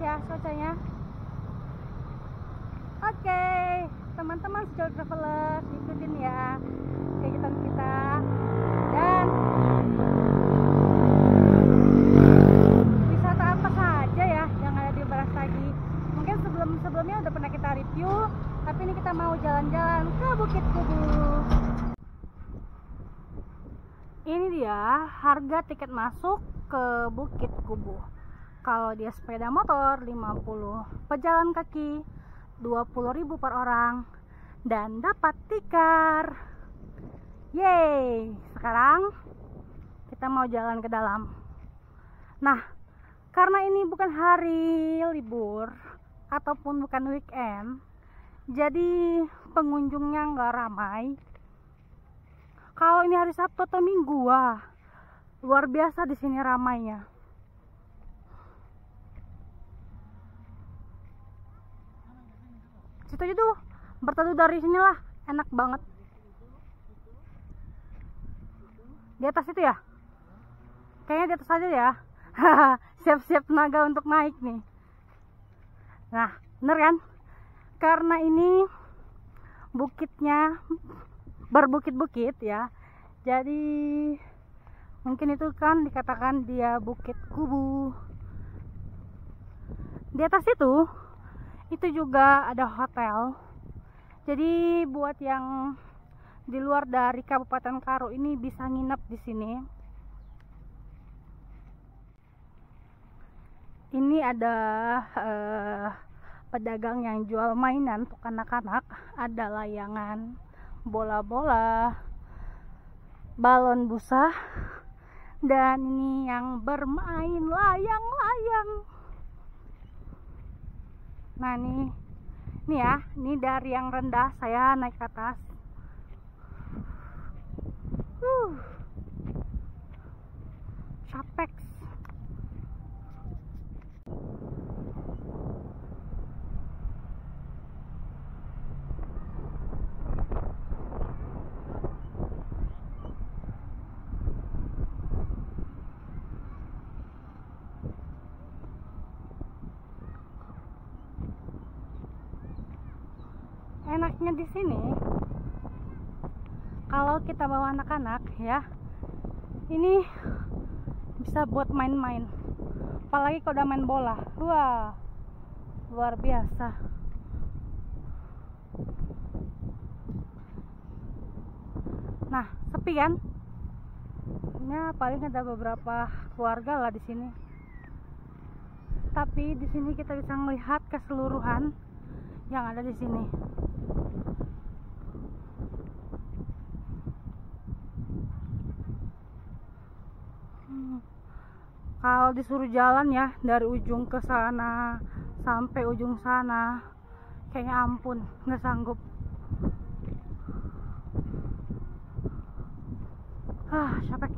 ya cuacanya. Oke, teman-teman Sejoli Travelers, ikutin ya kegiatan kita. Dan wisata apa saja ya yang ada di Berastagi. Mungkin sebelumnya udah pernah kita review, tapi ini kita mau jalan-jalan ke Bukit Kubu. Ini dia harga tiket masuk ke Bukit Kubu. Kalau dia sepeda motor 50, pejalan kaki 20.000 per orang, dan dapat tikar. Yeay, sekarang kita mau jalan ke dalam. Nah, karena ini bukan hari libur ataupun bukan weekend, jadi pengunjungnya nggak ramai. Kalau ini hari Sabtu atau Minggu, wah, luar biasa di sini ramainya. Situ aja tuh, berteduh dari sini lah, enak banget. Di atas itu ya? Kayaknya di atas aja ya. Siap-siap naga untuk naik nih. Nah, bener kan? Karena ini bukitnya berbukit-bukit ya. Jadi mungkin itu kan dikatakan dia Bukit Kubu. Di atas itu juga ada hotel. Jadi buat yang di luar dari Kabupaten Karo ini bisa nginep di sini. Ini ada pedagang yang jual mainan untuk anak-anak. Ada layangan, bola-bola, balon busa. Dan ini yang bermain layang-layang. Nah ini ya, ini dari yang rendah saya naik ke atas. Capek. Enaknya di sini kalau kita bawa anak-anak ya, ini bisa buat main-main. Apalagi kalau udah main bola, wah luar biasa. Nah sepi kan? Nah paling ada beberapa keluarga lah di sini. Tapi di sini kita bisa melihat keseluruhan yang ada di sini. Kalau disuruh jalan ya dari ujung ke sana sampai ujung sana, kayaknya ampun nggak sanggup. Capek.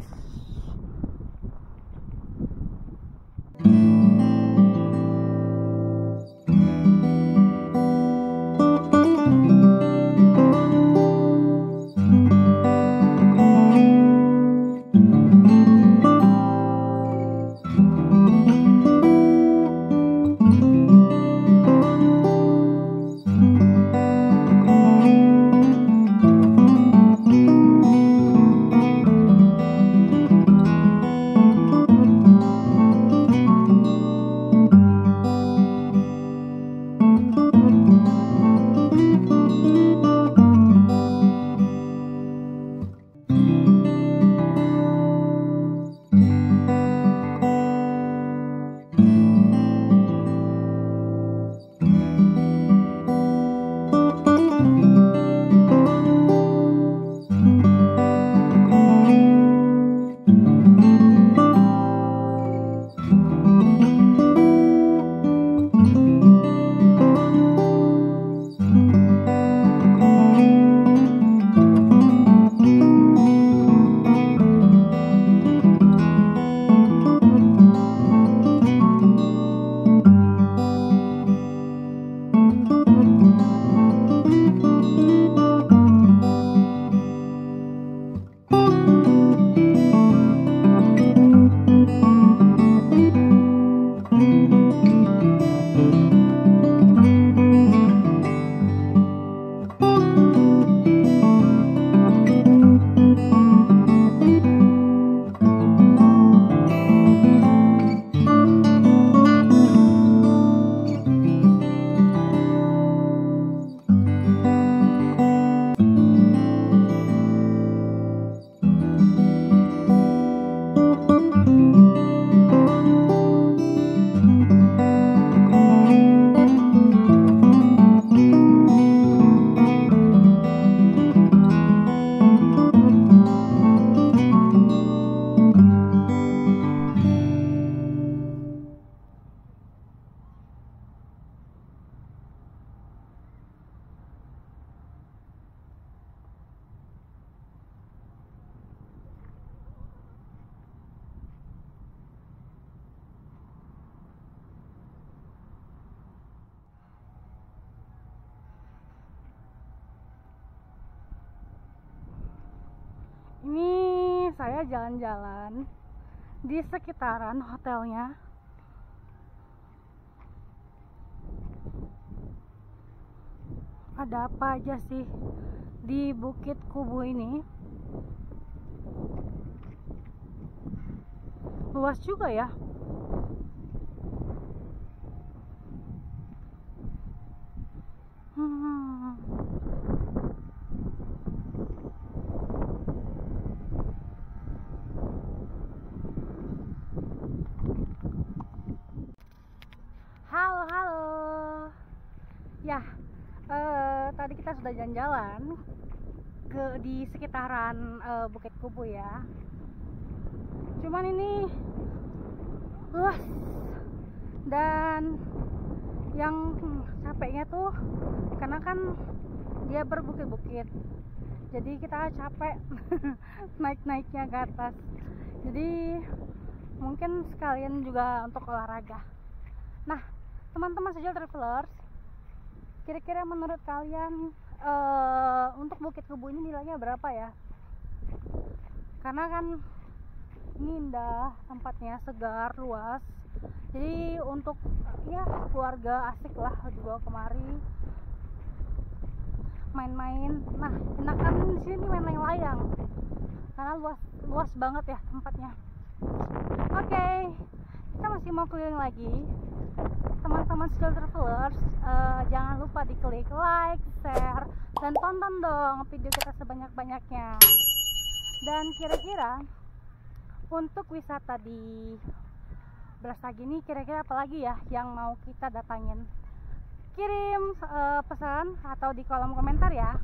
ini saya jalan-jalan di sekitaran hotelnya. Ada apa aja sih di Bukit Kubu ini? Luas juga ya. Halo. Ya, tadi kita sudah jalan-jalan di sekitaran Bukit Kubu ya. Cuman ini luas, dan yang capeknya tuh karena kan dia berbukit-bukit, jadi kita capek naik-naiknya ke atas. Jadi mungkin sekalian juga untuk olahraga. Nah teman-teman SejoliTravelers, kira-kira menurut kalian untuk Bukit Kubu ini nilainya berapa ya? Karena kan ini indah, tempatnya segar, luas. Jadi untuk ya keluarga asik lah juga kemari main-main. Nah, enakan di sini main layang-layang karena luas banget ya tempatnya. Oke, kita masih mau keliling lagi. Teman-teman SejoliTravelers, jangan lupa diklik like, share, dan tonton dong video kita sebanyak-banyaknya. Dan kira-kira untuk wisata di Berastagi ini kira-kira apa lagi ya yang mau kita datangin? Kirim pesan atau di kolom komentar ya.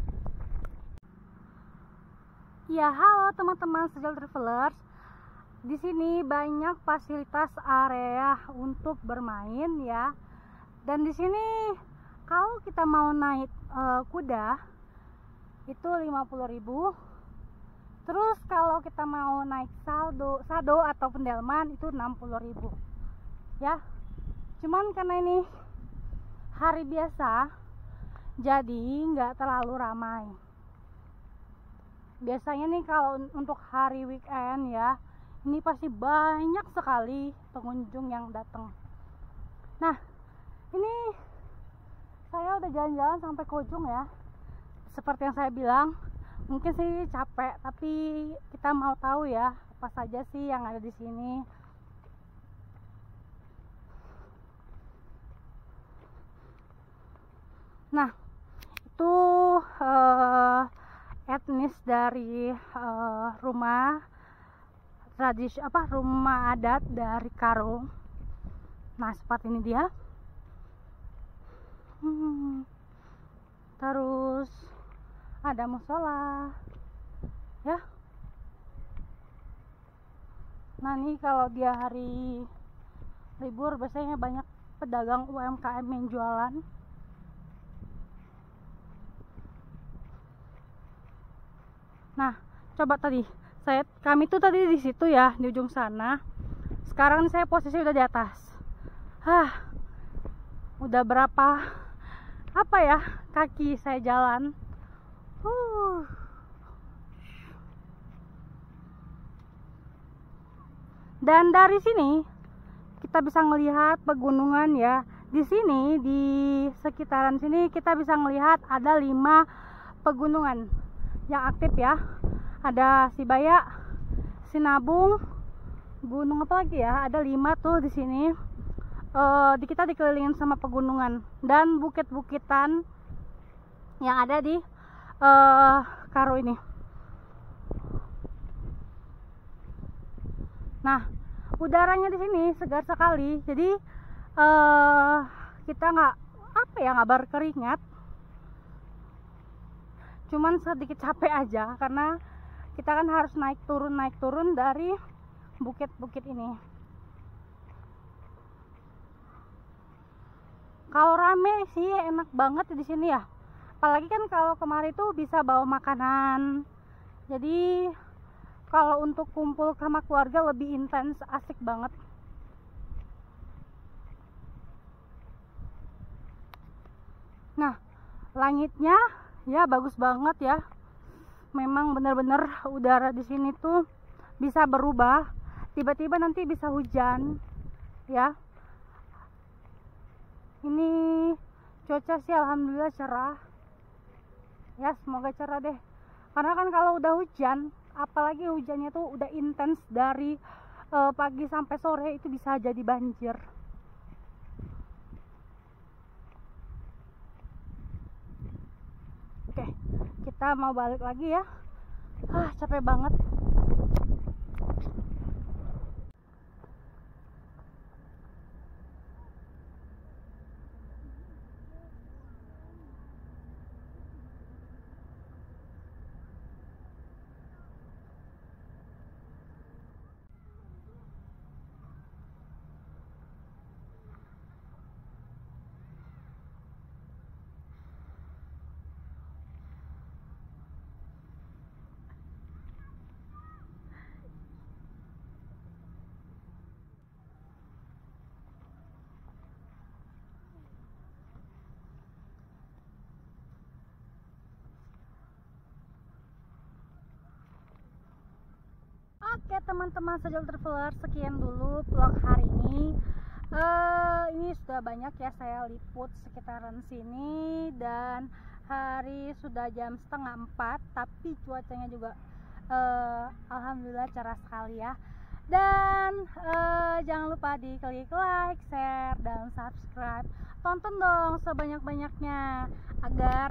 Ya, halo teman-teman SejoliTravelers. Di sini banyak fasilitas area untuk bermain ya. Dan di sini kalau kita mau naik kuda itu 50.000. Terus kalau kita mau naik sado atau pendelman itu 60.000 ya. Cuman karena ini hari biasa jadi nggak terlalu ramai. Biasanya nih kalau untuk hari weekend ya, ini pasti banyak sekali pengunjung yang datang. Nah ini saya udah jalan-jalan sampai ke ujung ya. Seperti yang saya bilang, mungkin sih capek, tapi kita mau tahu ya apa saja sih yang ada di sini. Nah, itu etnis dari rumah adat dari Karo. Nah, seperti ini dia. Terus ada musola ya. Nah ini kalau dia hari libur biasanya banyak pedagang UMKM yang jualan. Nah coba tadi kami tuh tadi di situ ya, di ujung sana. Sekarang saya posisi udah di atas. Udah berapa kaki saya jalan. Dan dari sini kita bisa melihat pegunungan ya. Di sini, di sekitaran sini kita bisa melihat ada 5 pegunungan yang aktif ya. Ada Sibaya, Sinabung, gunung apa lagi ya? Ada 5 tuh di sini. Kita dikelilingin sama pegunungan dan bukit-bukitan yang ada di Karo ini. Nah, udaranya di sini segar sekali. Jadi kita nggak berkeringat. Cuman sedikit capek aja karena kita kan harus naik turun dari bukit-bukit ini. Kalau rame sih enak banget di sini ya. Apalagi kan kalau kemari tuh bisa bawa makanan. Jadi kalau untuk kumpul sama keluarga lebih intens, asik banget. Nah, langitnya ya bagus banget ya. Memang benar-benar udara di sini tuh bisa berubah, tiba-tiba nanti bisa hujan ya. Ini cuaca sih alhamdulillah cerah ya, semoga cerah deh, karena kan kalau udah hujan, apalagi hujannya tuh udah intens dari pagi sampai sore, itu bisa jadi banjir. Oke, kita mau balik lagi ya. Ah, capek banget. Oke teman-teman SejoliTravelers, sekian dulu vlog hari ini. Ini sudah banyak ya saya liput sekitaran sini, dan hari sudah jam 3:30, tapi cuacanya juga alhamdulillah cerah sekali ya. Dan jangan lupa di klik like, share, dan subscribe. Tonton dong sebanyak-banyaknya agar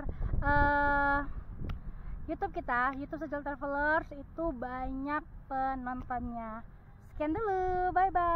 YouTube SejoliTravelers itu banyak penontonnya. Sekian dulu, bye bye.